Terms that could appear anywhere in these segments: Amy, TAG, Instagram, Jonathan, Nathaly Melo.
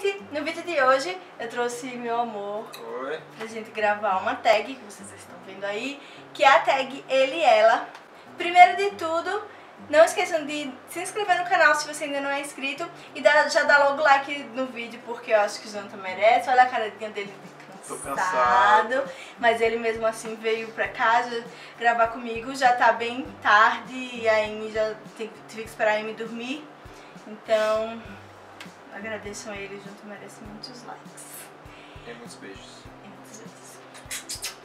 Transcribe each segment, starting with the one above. gente! No vídeo de hoje eu trouxe meu amor. Oi. Pra gente gravar uma tag, que vocês estão vendo aí, que é a tag ele e ela. Primeiro de tudo, não esqueçam de se inscrever no canal se você ainda não é inscrito e já dá logo like no vídeo, porque eu acho que o Jonathan merece. Olha a carinha dele de cansado, mas ele mesmo assim veio pra casa gravar comigo. Já tá bem tarde e a Amy já tive que esperar a Amy dormir. Então, agradeçam a ele, junto merece muitos likes. E muitos beijos. E muitos beijos.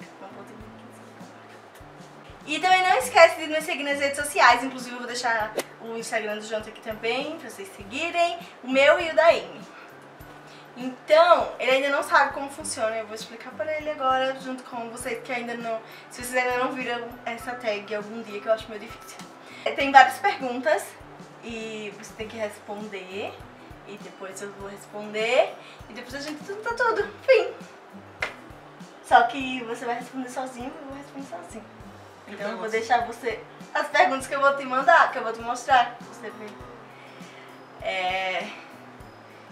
E também não esquece de nos seguir nas redes sociais, inclusive eu vou deixar o Instagram do Jonathan aqui também, pra vocês seguirem, o meu e o da Amy. Então, ele ainda não sabe como funciona, eu vou explicar pra ele agora, junto com vocês que ainda não... Se vocês ainda não viram essa tag algum dia, que eu acho meio difícil. Tem várias perguntas e você tem que responder, e depois eu vou responder, e depois a gente junta tudo, fim! Só que você vai responder sozinho e eu vou responder sozinho. Então eu vou deixar você... As perguntas que eu vou te mandar, que eu vou te mostrar, você vê.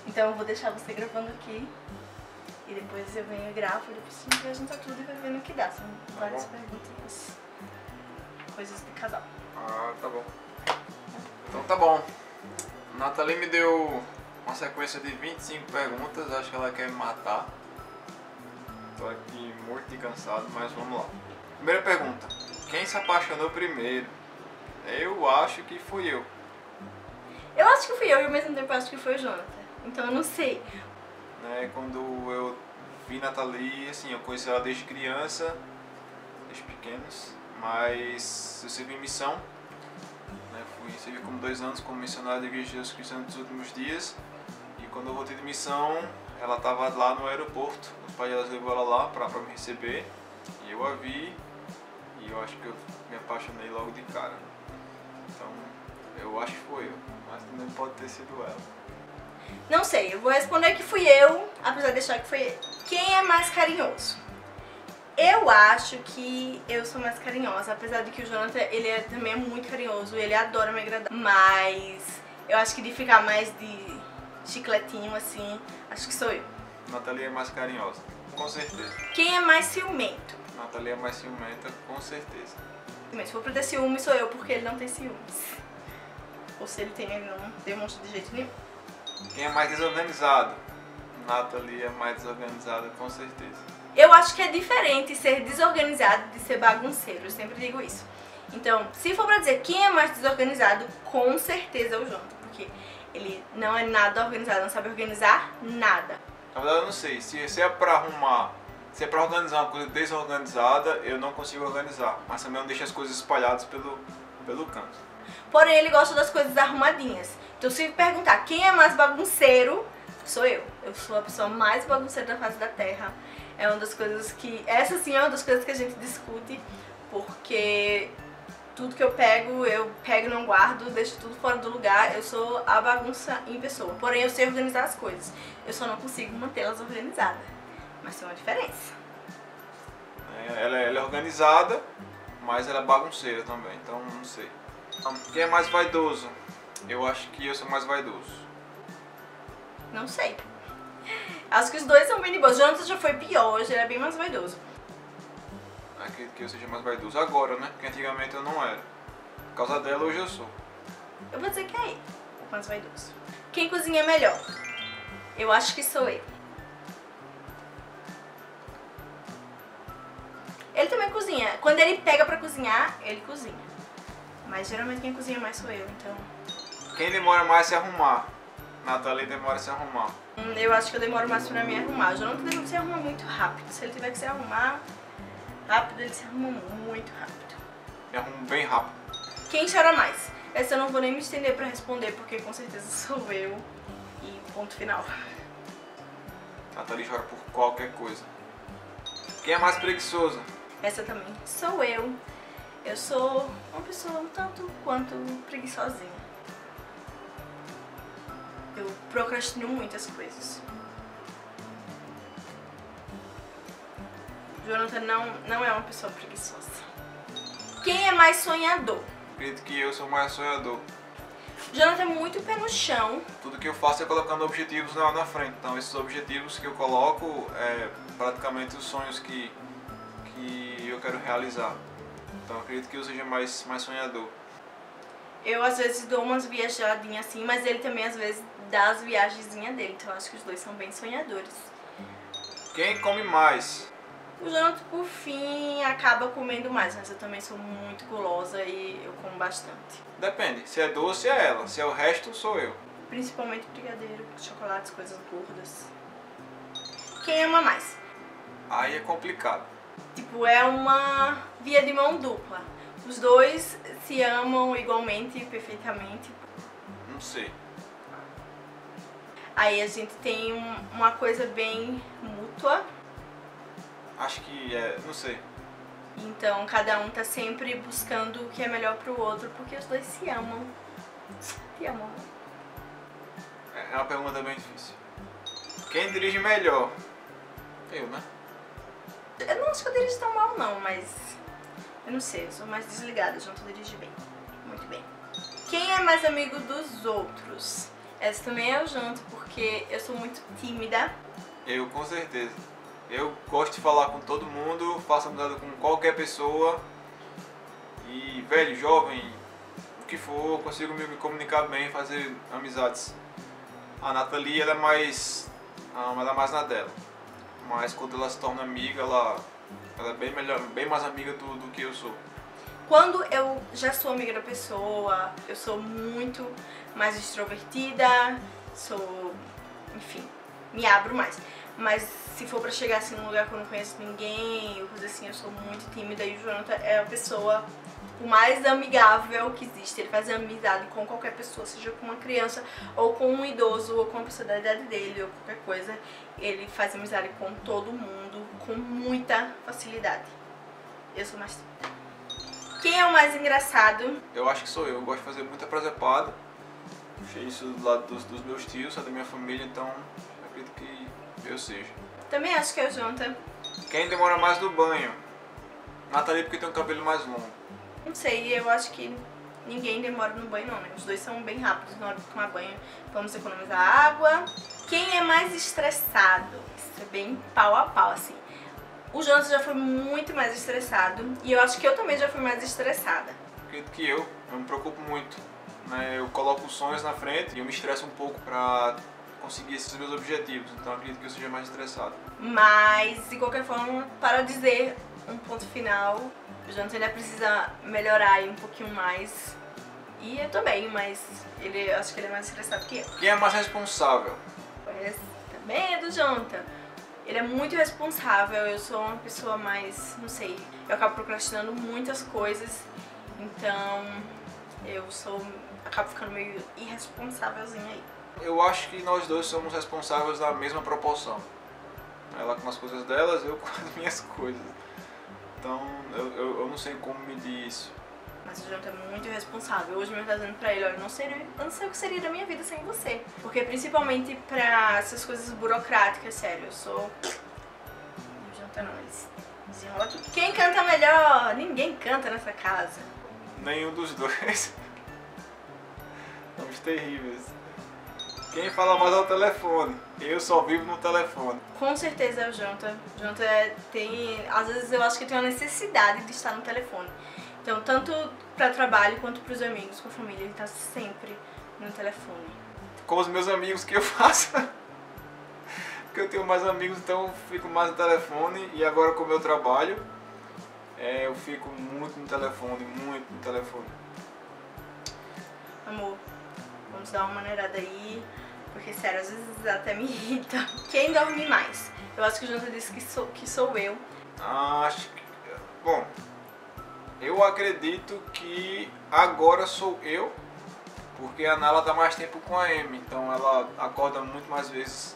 Então eu vou deixar você gravando aqui, e depois eu venho e gravo, e depois a gente junta tudo e vai vendo o que dá. São várias perguntas, coisas de casal. Ah, tá bom. Então tá bom. Nathaly me deu uma sequência de 25 perguntas, acho que ela quer me matar. Tô aqui morto e cansado, mas vamos lá. Primeira pergunta, quem se apaixonou primeiro? Eu acho que fui eu. Eu acho que fui eu e ao mesmo tempo acho que foi o Jonathan, então eu não sei. Quando eu vi Nathaly, assim, eu conheci ela desde criança, desde pequenos, mas eu servi missão. Eu servi como 2 anos como missionário da Igreja de Jesus Cristo nos últimos dias. E quando eu voltei de missão, ela estava lá no aeroporto. O pai dela levou ela lá para me receber. E eu a vi. E eu acho que eu me apaixonei logo de cara. Então, eu acho que foi eu. Mas também pode ter sido ela. Não sei, eu vou responder que fui eu, apesar de deixar que foi ele. Quem é mais carinhoso? Eu acho que eu sou mais carinhosa, apesar de que o Jonathan, ele também é muito carinhoso, ele adora me agradar. Mas eu acho que de ficar mais de chicletinho, assim, acho que sou eu. Nathaly é mais carinhosa, com certeza. Quem é mais ciumento? Nathaly é mais ciumenta, com certeza. Mas se for pra ter ciúme, sou eu, porque ele não tem ciúmes. Ou se ele tem, ele não demonstra de jeito nenhum. Quem é mais desorganizado? Nathaly é mais desorganizada, com certeza. Eu acho que é diferente ser desorganizado de ser bagunceiro, eu sempre digo isso. Então, se for pra dizer quem é mais desorganizado, com certeza é o Jonathan, porque ele não é nada organizado, não sabe organizar nada. Na verdade eu não sei, se é pra arrumar, se é pra organizar uma coisa desorganizada, eu não consigo organizar, mas também não deixo as coisas espalhadas pelo canto. Porém, ele gosta das coisas arrumadinhas, então se perguntar quem é mais bagunceiro, sou eu sou a pessoa mais bagunceira da face da terra. É uma das coisas que... Essa sim é uma das coisas que a gente discute, porque tudo que eu pego e não guardo, deixo tudo fora do lugar, eu sou a bagunça em pessoa. Porém, eu sei organizar as coisas, eu só não consigo mantê-las organizadas. Mas tem uma diferença. Ela é organizada, mas ela é bagunceira também, então não sei. Quem é mais vaidoso? Eu acho que eu sou mais vaidoso. Não sei. Acho que os dois são bem de boa. O Jonathan já foi pior, hoje ele é bem mais vaidoso. Acredito que eu seja mais vaidoso agora, né? Porque antigamente eu não era. Por causa dela, hoje eu sou. Eu vou dizer que é ele, o mais vaidoso. Quem cozinha melhor? Eu acho que sou eu. Ele também cozinha. Quando ele pega pra cozinhar, ele cozinha. Mas geralmente quem cozinha mais sou eu, então... Quem demora mais se arrumar? Nathaly demora a se arrumar. Eu acho que eu demoro mais pra me arrumar. O Jonathan deve se arrumar muito rápido. Se ele tiver que se arrumar rápido, ele se arruma muito rápido. Me arrumo bem rápido. Quem chora mais? Essa eu não vou nem me estender pra responder, porque com certeza sou eu. E ponto final. Nathaly chora por qualquer coisa. Quem é mais preguiçosa? Essa também sou eu. Eu sou uma pessoa tanto quanto preguiçosinha. Eu procrastino muitas coisas. O Jonathan não é uma pessoa preguiçosa. Quem é mais sonhador? Acredito que eu sou mais sonhador. Jonathan é muito pé no chão. Tudo que eu faço é colocando objetivos lá na frente. Então esses objetivos que eu coloco é praticamente os sonhos que eu quero realizar. Então eu acredito que eu seja mais sonhador. Eu às vezes dou umas viajadinhas assim, mas ele também às vezes dá as viagenzinhas dele. Então eu acho que os dois são bem sonhadores. Quem come mais? O Jonathan, por fim, acaba comendo mais, mas eu também sou muito gulosa e eu como bastante. Depende, se é doce é ela, se é o resto sou eu. Principalmente brigadeiro, chocolates, coisas gordas. Quem ama mais? Aí é complicado. Tipo, é uma via de mão dupla. Os dois se amam igualmente e perfeitamente. Não sei. Aí a gente tem uma coisa bem mútua. Acho que é, não sei. Então cada um tá sempre buscando o que é melhor pro outro, porque os dois se amam. Se amam. É uma pergunta bem difícil. Quem dirige melhor? Eu, né? Eu não acho que eu dirijo tão mal não, mas... eu não sei, eu sou mais desligada, Jonathan dirige bem. Muito bem. Quem é mais amigo dos outros? Essa também é o Jonathan, porque eu sou muito tímida. Eu, com certeza. Eu gosto de falar com todo mundo, faço amizade com qualquer pessoa. E velho, jovem, o que for, consigo me comunicar bem, fazer amizades. A Nathaly, ela é mais na dela. Mas quando ela se torna amiga, ela é bem mais amiga do que eu sou. Quando eu já sou amiga da pessoa, eu sou muito mais extrovertida, sou, enfim, me abro mais. Mas se for pra chegar assim num lugar que eu não conheço ninguém, eu coisa assim, eu sou muito tímida, e o Jonathan é a pessoa o mais amigável que existe. Ele faz amizade com qualquer pessoa, seja com uma criança, ou com um idoso, ou com uma pessoa da idade dele, ou qualquer coisa. Ele faz amizade com todo mundo, com muita facilidade. Eu sou mais tímida. Quem é o mais engraçado? Eu acho que sou eu gosto de fazer muita presepada. Puxei isso do lado dos meus tios, da minha família, então eu acredito que eu seja. Também acho que é o Jonathan. Quem demora mais no banho? Nathaly, porque tem um cabelo mais longo. Não sei, eu acho que ninguém demora no banho não, né? Os dois são bem rápidos na hora de tomar banho. Vamos economizar água. Quem é mais estressado? Isso é bem pau a pau, assim. O Jonathan já foi muito mais estressado. E eu acho que eu também já fui mais estressada. Acredito que eu me preocupo muito. Né? Eu coloco os sonhos na frente e eu me estresso um pouco pra conseguir esses meus objetivos, então acredito que eu seja mais estressado. Mas, de qualquer forma, para dizer um ponto final, o Jonathan ainda precisa melhorar aí um pouquinho mais. E eu também, mas eu acho que ele é mais estressado que eu. Quem é mais responsável? Pois, também é do Jonathan. Ele é muito responsável, eu sou uma pessoa mais, não sei, eu acabo procrastinando muitas coisas, então acabo ficando meio irresponsávelzinha aí. Eu acho que nós dois somos responsáveis da mesma proporção. Ela com as coisas delas, eu com as minhas coisas. Então, eu não sei como medir isso. Mas o Jonathan é muito irresponsável. Hoje eu estou dizendo pra ele, olha, eu não sei o que seria da minha vida sem você. Porque principalmente pra essas coisas burocráticas, sério, eu sou... O Jonathan não, eles desenrolam tudo. Quem canta melhor? Ninguém canta nessa casa. Nenhum dos dois. Somos terríveis. Quem fala mais ao telefone? Eu só vivo no telefone. Com certeza é o Jonathan. O Jonathan tem... Às vezes eu acho que tem uma necessidade de estar no telefone. Então, tanto para trabalho, quanto para os amigos, com a família, ele tá sempre no telefone. Com os meus amigos que eu faço. Porque eu tenho mais amigos, então eu fico mais no telefone. E agora com o meu trabalho, eu fico muito no telefone, muito no telefone. Amor, vamos dar uma maneirada aí. Porque, sério, às vezes até me irrita. Quem dorme mais? Eu acho que o Jonathan disse que sou eu. Acho que... Bom, eu acredito que agora sou eu, porque a Nala tá mais tempo com a Amy, então ela acorda muito mais vezes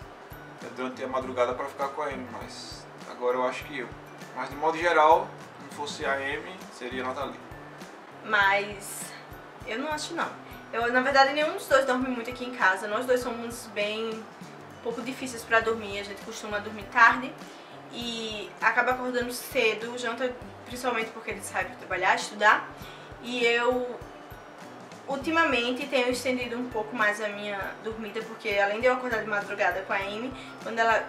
durante a madrugada para ficar com a Amy, mas agora eu acho que eu. Mas, de modo geral, se fosse a Amy, seria a Nathaly. Mas eu não acho, não. Na verdade, nenhum dos dois dorme muito aqui em casa. Nós dois somos um pouco difíceis pra dormir. A gente costuma dormir tarde e acaba acordando cedo. Janta principalmente porque ele sai pra trabalhar, estudar. E eu Ultimamente tenho estendido um pouco mais a minha dormida, porque além de eu acordar de madrugada com a Amy, quando ela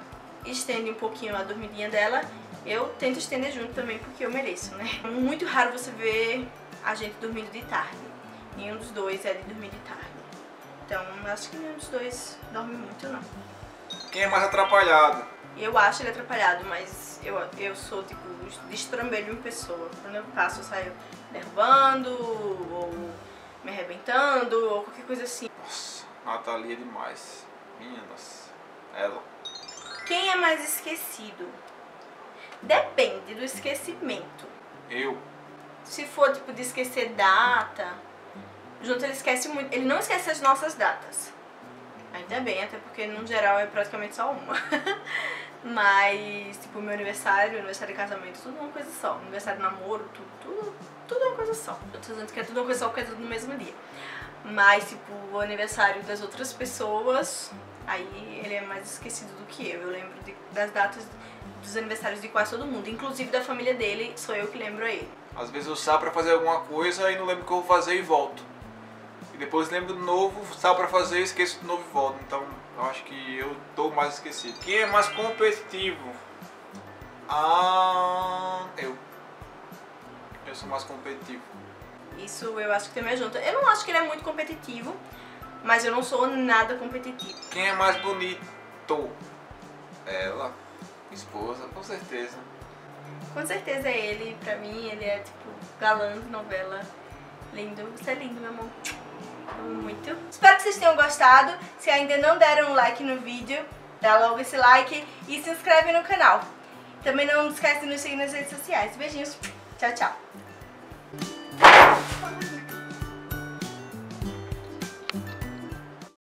estende um pouquinho a dormidinha dela, eu tento estender junto também, porque eu mereço, né? É muito raro você ver a gente dormindo de tarde. Nenhum dos dois é de dormir de tarde. Então, acho que nenhum dos dois dorme muito, não. Quem é mais atrapalhado? Eu acho ele atrapalhado, mas eu sou, tipo, destrambelho em pessoa. Quando eu passo, eu saio derrubando, ou me arrebentando, ou qualquer coisa assim. Nossa, Nathaly é demais. Minha nossa. Ela. Quem é mais esquecido? Depende do esquecimento. Eu. Se for, tipo, de esquecer data, junto ele esquece muito. Ele não esquece as nossas datas. Ainda bem, até porque no geral é praticamente só uma. Mas, tipo, meu aniversário de casamento, tudo é uma coisa só. Aniversário de namoro, tudo é uma coisa só. Eu tô dizendo que é tudo uma coisa só porque é tudo no mesmo dia. Mas, tipo, o aniversário das outras pessoas, aí ele é mais esquecido do que eu. Eu lembro das datas dos aniversários de quase todo mundo, inclusive da família dele, sou eu que lembro a ele. Às vezes eu saio pra fazer alguma coisa e não lembro o que eu vou fazer e volto. E depois lembro de novo, saio pra fazer, esqueço de novo e volto. Então eu acho que eu tô mais esquecido. Quem é mais competitivo? Eu sou mais competitivo. Isso eu acho que também ajuda. Eu não acho que ele é muito competitivo, mas eu não sou nada competitivo. Quem é mais bonito? Ela. Esposa, com certeza. Com certeza é ele. Pra mim ele é tipo galã de novela. Lindo, você é lindo, meu amor. Amo muito. Espero que vocês tenham gostado. Se ainda não deram um like no vídeo, dá logo esse like e se inscreve no canal. Também não esquece de nos seguir nas redes sociais. Beijinhos, tchau, tchau.